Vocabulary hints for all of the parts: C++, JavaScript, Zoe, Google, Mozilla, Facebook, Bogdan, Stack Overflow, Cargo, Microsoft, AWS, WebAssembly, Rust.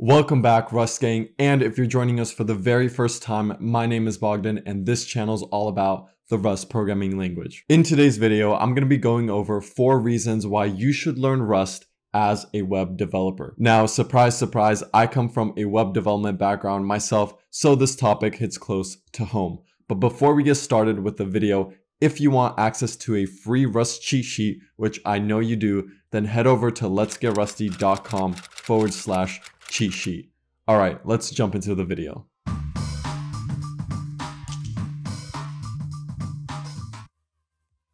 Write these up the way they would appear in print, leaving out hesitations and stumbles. Welcome back, Rust gang, and if you're joining us for the very first time, my name is Bogdan and this channel is all about the Rust programming language. In today's video, I'm going to be going over 4 reasons why you should learn Rust as a web developer. Now, surprise, surprise, I come from a web development background myself, so this topic hits close to home. But before we get started with the video, if you want access to a free Rust cheat sheet, which I know you do, then head over to letsgetrusty.com/cheat sheet. All right, let's jump into the video.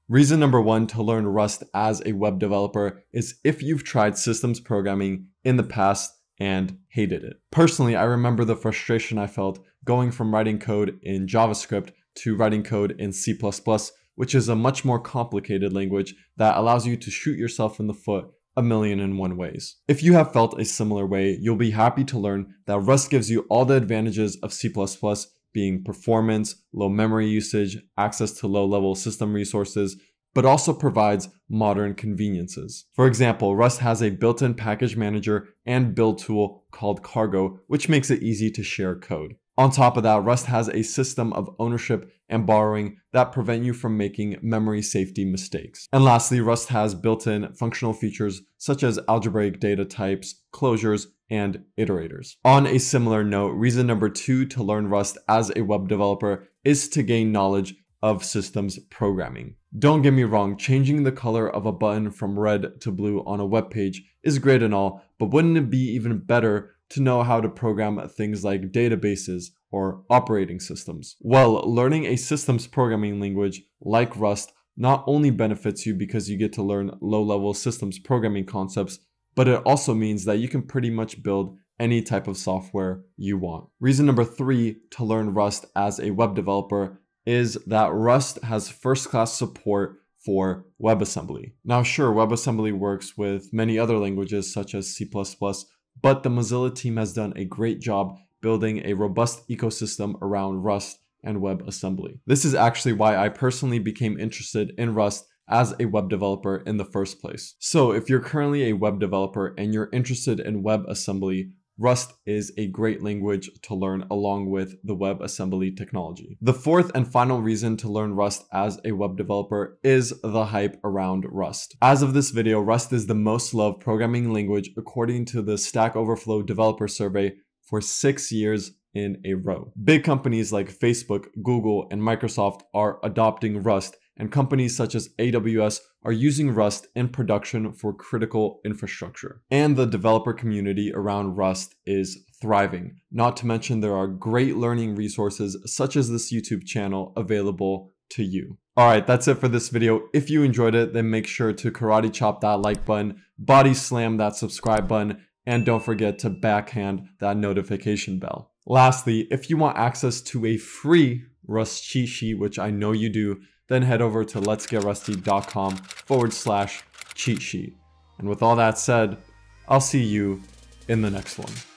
Reason number 1 to learn Rust as a web developer is if you've tried systems programming in the past and hated it. Personally, I remember the frustration I felt going from writing code in JavaScript to writing code in C++, which is a much more complicated language that allows you to shoot yourself in the foot a million and one ways. If you have felt a similar way, you'll be happy to learn that Rust gives you all the advantages of C++, being performance, low memory usage, access to low-level system resources, but also provides modern conveniences. For example, Rust has a built-in package manager and build tool called Cargo, which makes it easy to share code. On top of that, Rust has a system of ownership and borrowing that prevent you from making memory safety mistakes. And lastly, Rust has built-in functional features such as algebraic data types, closures, and iterators. On a similar note, reason number 2 to learn Rust as a web developer is to gain knowledge of systems programming. Don't get me wrong, changing the color of a button from red to blue on a web page is great and all, but wouldn't it be even better to know how to program things like databases or operating systems? Well, learning a systems programming language like Rust not only benefits you because you get to learn low-level systems programming concepts, but it also means that you can pretty much build any type of software you want. Reason number 3 to learn Rust as a web developer is that Rust has first-class support for WebAssembly. Now, sure, WebAssembly works with many other languages such as C++, but the Mozilla team has done a great job building a robust ecosystem around Rust and WebAssembly. This is actually why I personally became interested in Rust as a web developer in the first place. So if you're currently a web developer and you're interested in WebAssembly, Rust is a great language to learn along with the WebAssembly technology. The 4th and final reason to learn Rust as a web developer is the hype around Rust. As of this video, Rust is the most loved programming language according to the Stack Overflow developer survey for 6 years in a row. Big companies like Facebook, Google, and Microsoft are adopting Rust, and companies such as AWS are using Rust in production for critical infrastructure. And the developer community around Rust is thriving. Not to mention there are great learning resources such as this YouTube channel available to you. All right, that's it for this video. If you enjoyed it, then make sure to karate chop that like button, body slam that subscribe button, and don't forget to backhand that notification bell. Lastly, if you want access to a free Rust cheat sheet, which I know you do, then head over to letsgetrusty.com/cheat sheet. And with all that said, I'll see you in the next one.